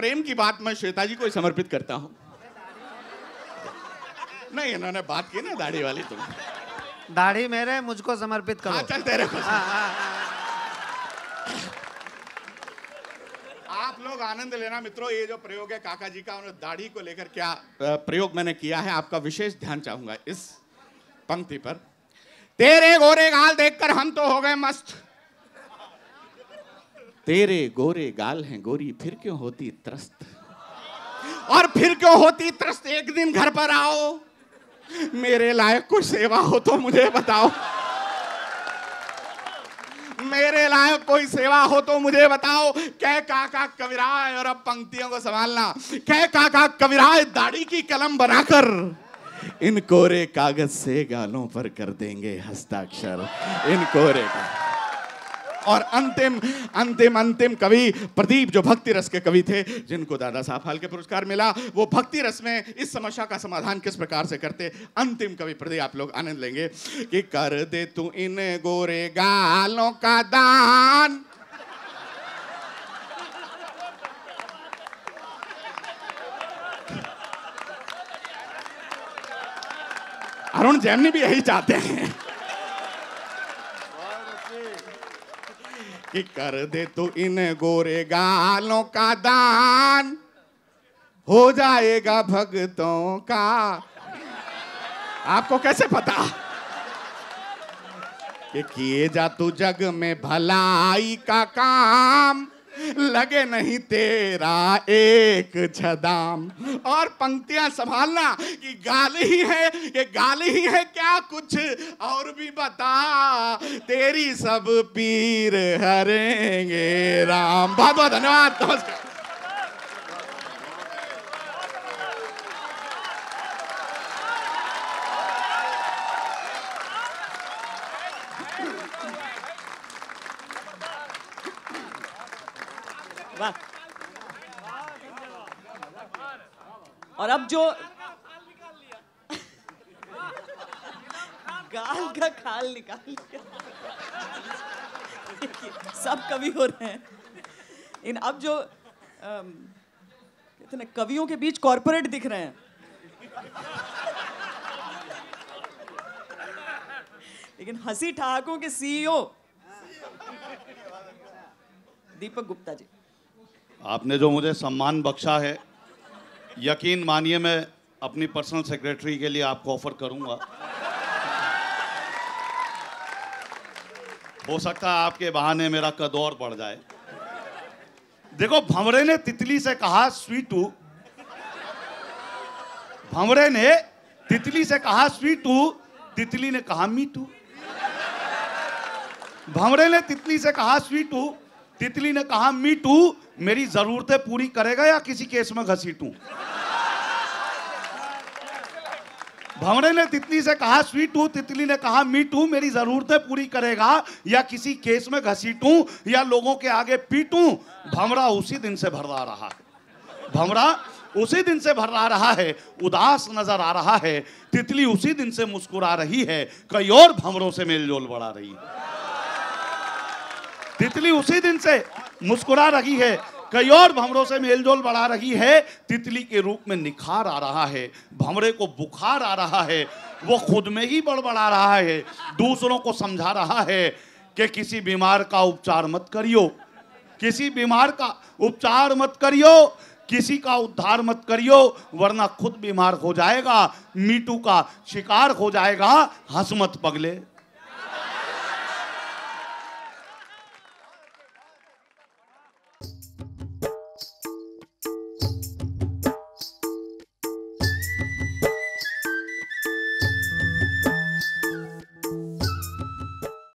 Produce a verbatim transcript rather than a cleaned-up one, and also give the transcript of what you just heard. प्रेम की बात मैं श्वेता जी को ही समर्पित करता हूँ। नहीं, इन्होंने बात की ना दाढ़ी वाली, तुम दाढ़ी मेरे मुझको समर्पित करो। चल तेरे को आप लोग आनंद लेना मित्रों। ये जो प्रयोग है काका जी का, उन्होंने दाढ़ी को लेकर क्या प्रयोग मैंने किया है, आपका विशेष ध्यान चाहूंगा इस पंक्ति पर। तेरे गोरे गाल देखकर हम तो हो गए मस्त, तेरे गोरे गाल हैं गोरी फिर क्यों होती त्रस्त, और फिर क्यों होती त्रस्त, एक दिन घर पर आओ, मेरे लायक कोई सेवा हो तो मुझे बताओ, मेरे लायक कोई सेवा हो तो मुझे बताओ। कह काका कविराय, और अब पंक्तियों को संभालना, कह काका कविराय दाढ़ी की कलम बनाकर इन कोरे कागज से गालों पर कर देंगे हस्ताक्षर, इन कोरे का। और अंतिम अंतिम अंतिम कवि प्रदीप, जो भक्ति रस के कवि थे, जिनको दादा साहब फाल्के पुरस्कार मिला, वो भक्ति रस में इस समस्या का समाधान किस प्रकार से करते, अंतिम कवि प्रदीप, आप लोग आनंद लेंगे। कि कर दे तू इन गोरे गालों का दान, अरुण जैमिनी भी यही चाहते हैं कि कर दे तू इन गोरे गालों का दान, हो जाएगा भक्तों का। आपको कैसे पता कि किए जा तू जग में भलाई का काम, लगे नहीं तेरा एक छदाम। और पंक्तियां संभालना कि गाल ही है, ये गाल ही है क्या कुछ और भी बता, तेरी सब पीर हरेंगे राम। बहुत बहुत धन्यवाद, नमस्कार। और अब जो गाल का खाल निकाल लिया, सब कवि हो रहे हैं इन। अब जो इतने कवियों के बीच कॉर्पोरेट दिख रहे हैं, लेकिन हंसी ठहाकों के सीईओ दीपक गुप्ता जी, आपने जो मुझे सम्मान बख्शा है, यकीन मानिए मैं अपनी पर्सनल सेक्रेटरी के लिए आपको ऑफर करूंगा। हो सकता है आपके बहाने मेरा कद और बढ़ जाए। देखो, भंवरे ने तितली से कहा स्वीटू, भंवरे ने तितली से कहा स्वीटू, तितली ने कहा मीटू। भंवरे ने तितली से कहा स्वीटू, तितली ने कहा मीटू, मेरी जरूरतें पूरी करेगा या किसी केस में घसीटूं। भंवरे ने तितली से कहा स्वीटू, तितली ने कहा मीटू, मेरी जरूरतें पूरी करेगा या किसी केस में घसीटूं या लोगों के आगे पीटूं। भंवरा उसी दिन से भरवा रहा है, भंवरा उसी दिन से भरवा रहा है, उदास नजर आ रहा है। तितली उसी दिन से मुस्कुरा रही है, कई और भंवरों से मेलजोल बढ़ा रही है। तितली उसी दिन से मुस्कुरा रही है, कई और भंवरों से मेलजोल बढ़ा रही है। तितली के रूप में निखार आ रहा है, भंवरे को बुखार आ रहा है। वो खुद में ही बड़बड़ा रहा है, दूसरों को समझा रहा है कि किसी बीमार का उपचार मत करियो, किसी बीमार का उपचार मत करियो, किसी का उद्धार मत करियो, वरना खुद बीमार हो जाएगा, मीटू का शिकार हो जाएगा। हंस मत पगले।